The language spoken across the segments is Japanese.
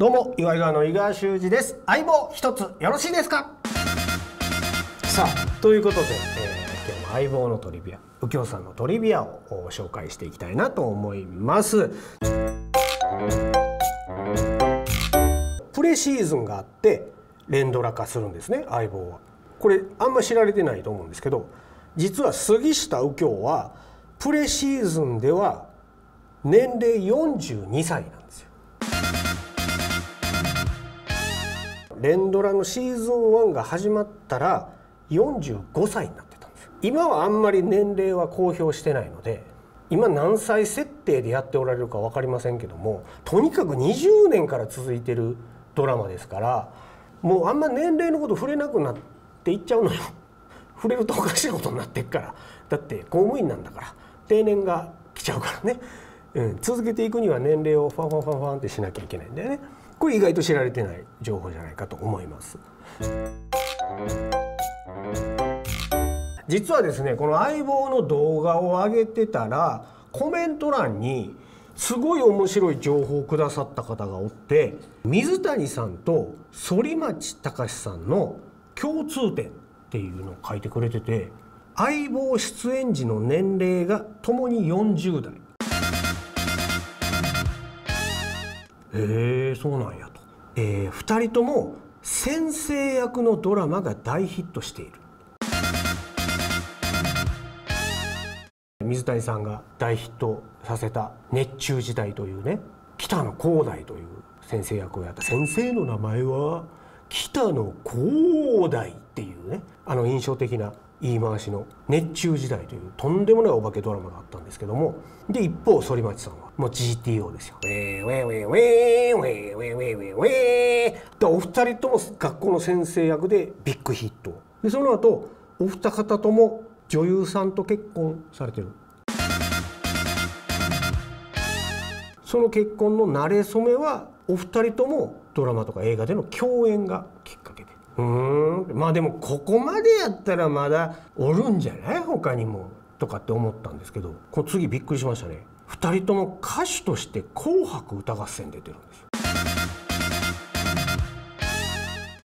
どうも岩井川の井川修司です。相棒一つよろしいですか。さあということで、今日も相棒のトリビア、右京さんのトリビアを紹介していきたいなと思います。プレシーズンがあって連ドラ化するんですね、相棒は。これあんま知られてないと思うんですけど、実は杉下右京はプレシーズンでは年齢42歳なんですよ。連ドラのシーズン1が始まったら45歳になってたんですよ。今はあんまり年齢は公表してないので、今何歳設定でやっておられるか分かりませんけども、とにかく20年から続いてるドラマですから、もうあんま年齢のこと触れなくなっていっちゃうのよ。触れるとおかしいことになっていくから。だって公務員なんだから定年が来ちゃうからね、続けていくには年齢をファンファンファンファンってしなきゃいけないんだよね。これ意外と知られてない情報じゃないかと思います。実はですね、この相棒の動画を上げてたらコメント欄にすごい面白い情報をくださった方がおって、水谷さんと反町隆史さんの共通点っていうのを書いてくれてて、相棒出演時の年齢がともに40代。へえ、そうなんやと。2人とも先生役のドラマが大ヒットしている。水谷さんが大ヒットさせた「熱中時代」というね、北野広大という先生役をやった。先生の名前は北野広大っていうね、あの印象的な言い回しの「熱中時代」というとんでもないお化けドラマがあったんですけども、で一方反町さんはもう GTO ですよ。ウェーウェーウェーウェーウェーウェーウェーウェーウェー。お二人とも学校の先生役でビッグヒットで、その後お二方とも女優さんと結婚されてる。その結婚の馴れ初めはお二人ともドラマとか映画での共演がきっかけで、まあでもここまでやったらまだおるんじゃない他にもとかって思ったんですけど、この次びっくりしましたね。2人とも歌手として「紅白歌合戦」出てるんですよ。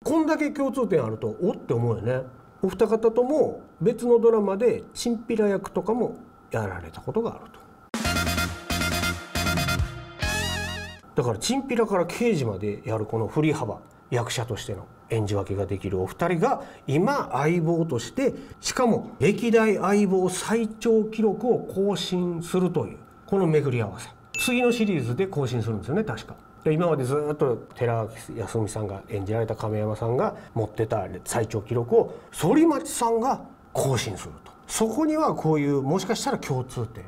こんだけ共通点あるとおって思うよね。お二方とも別のドラマでチンピラ役とかもやられたことがあると。だからチンピラから刑事までやるこの振り幅、役者としての演じ分けができるお二人が今相棒として、しかも歴代相棒最長記録を更新するというこの巡り合わせ、次のシリーズで更新するんですよね確か。で今までずっと寺脇康文さんが演じられた亀山さんが持ってた最長記録を反町さんが更新すると。そこにはこういうもしかしたら共通点、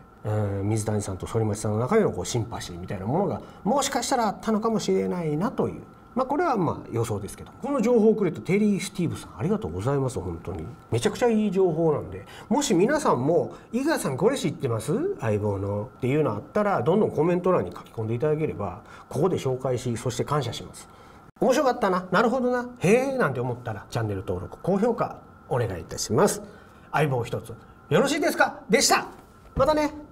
水谷さんと反町さんの中でのこうシンパシーみたいなものがもしかしたらあったのかもしれないなという、まあこれはまあ予想ですけど、この情報をくれたテリー・スティーブさんありがとうございます。本当にめちゃくちゃいい情報なんで、もし皆さんも「井川さんこれ知ってます？相棒の」っていうのあったらどんどんコメント欄に書き込んでいただければここで紹介し、そして感謝します。面白かったな、なるほどな、へえなんて思ったらチャンネル登録高評価お願いいたします。相棒一つよろしいですかでした。またね。